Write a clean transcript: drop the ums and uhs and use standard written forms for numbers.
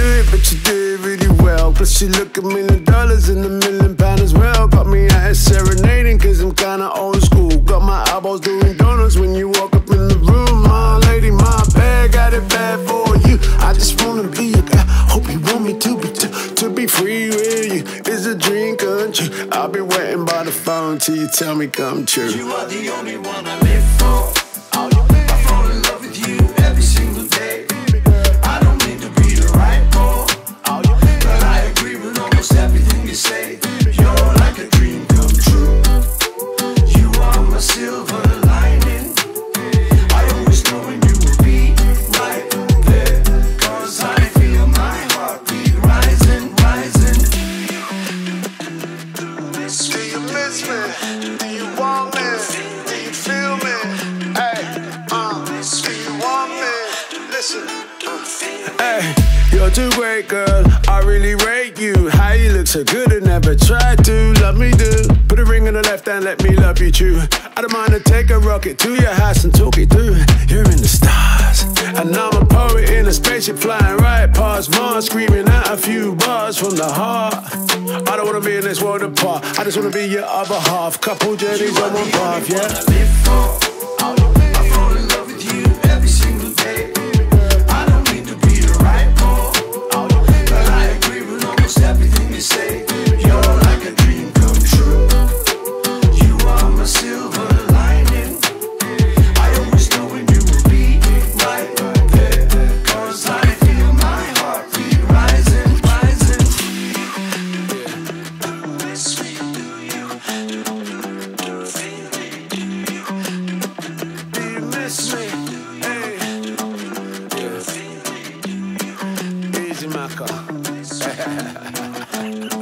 good, but you did really well. Plus she look a $1,000,000 and £1,000,000 as well. Got me out here serenading cause I'm kinda old school. Got my eyeballs doing donuts when you walk up in the room. My lady, my bad, got it bad for you. I just wanna be a guy, hope you want me to be to be free with you. It's a dream come true. I'll be waiting by the phone till you tell me come true. You are the only one I live for. Hey, you're too great, girl, I really rate you. How you look so good and never tried to love me, dude. Put a ring on the left hand, let me love you true. I don't mind to take a rocket to your house and talk it through. You're in the stars, and I'm a poet in a spaceship flying right past Mars, screaming out a few bars from the heart. I don't wanna be in this world apart, I just wanna be your other half. Couple journeys on one path, yeah. Easy, Maka.